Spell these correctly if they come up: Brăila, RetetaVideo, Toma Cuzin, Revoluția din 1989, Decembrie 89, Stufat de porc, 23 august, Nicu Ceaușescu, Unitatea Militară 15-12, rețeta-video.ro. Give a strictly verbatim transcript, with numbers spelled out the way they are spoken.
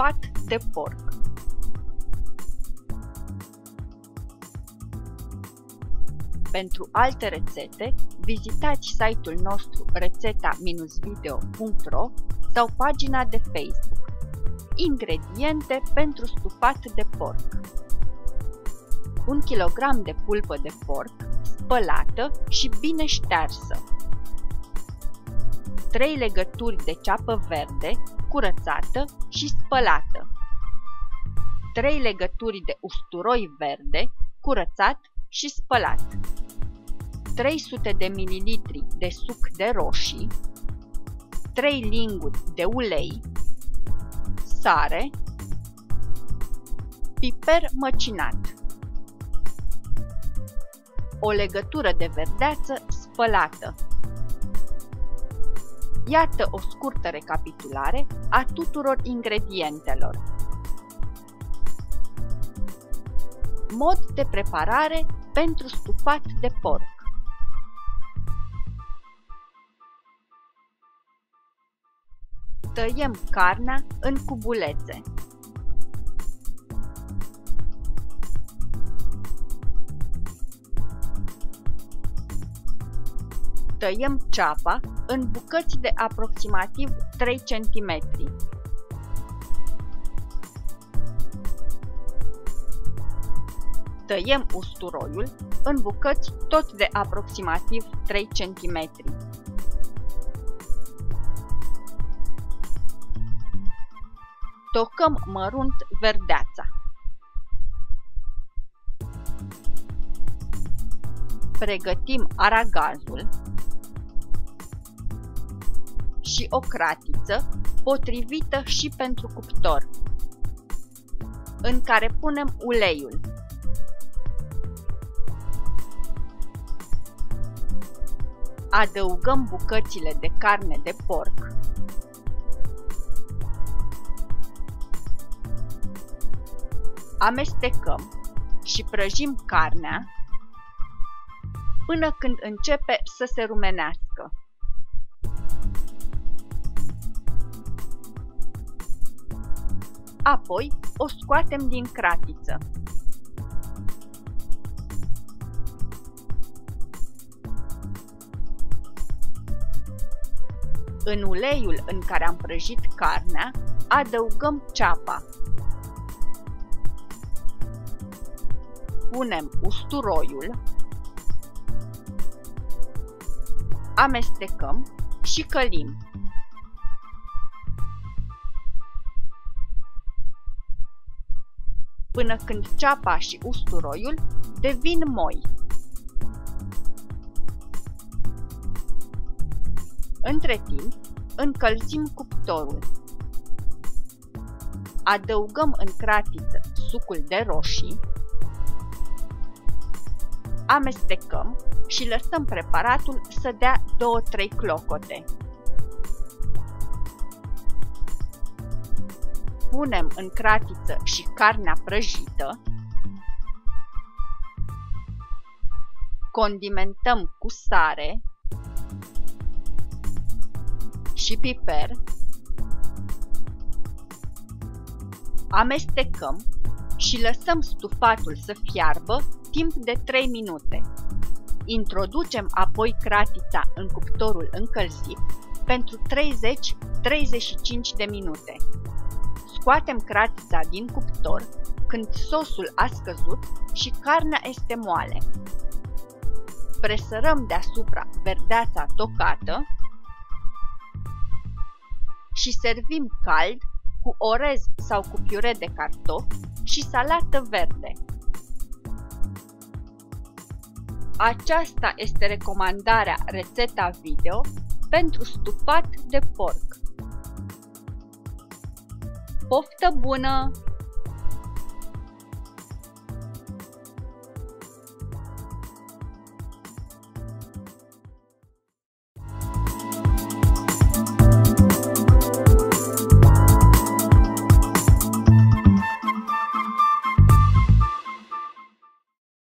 stufat de porc. Pentru alte rețete, vizitați site-ul nostru rețeta video punct ro sau pagina de Facebook. Ingrediente pentru stufat de porc: un kilogram de pulpă de porc, spălată și bine ștearsă, trei legături de ceapă verde, curățată și spălată, trei legături de usturoi verde, curățat și spălat, trei sute de mililitri de suc de roșii, trei linguri de ulei, sare, piper măcinat, o legătură de verdeață spălată. Iată o scurtă recapitulare a tuturor ingredientelor. Mod de preparare pentru stufat de porc. Tăiem carnea în cubulețe. Tăiem ceapa în bucăți de aproximativ trei centimetri. Tăiem usturoiul în bucăți tot de aproximativ trei centimetri. Tocăm mărunt verdeața. Pregătim aragazul și o cratiță potrivită și pentru cuptor, în care punem uleiul. Adăugăm bucățile de carne de porc. Amestecăm și prăjim carnea până când începe să se rumenească. Apoi o scoatem din cratiță. În uleiul în care am prăjit carnea, adăugăm ceapa. Punem usturoiul, amestecăm și călim. Până când ceapa și usturoiul devin moi. Între timp, încălzim cuptorul. Adăugăm în cratiță sucul de roșii, amestecăm și lăsăm preparatul să dea două-trei clocote. Punem în cratiță și carnea prăjită, condimentăm cu sare și piper, amestecăm și lăsăm stufatul să fiarbă timp de trei minute. Introducem apoi cratița în cuptorul încălzit pentru treizeci-treizeci și cinci de minute. Scoatem cratița din cuptor când sosul a scăzut și carnea este moale. Presărăm deasupra verdeața tocată și servim cald cu orez sau cu piure de cartofi și salată verde. Aceasta este recomandarea rețeta video pentru stufat de porc. Poftă bună!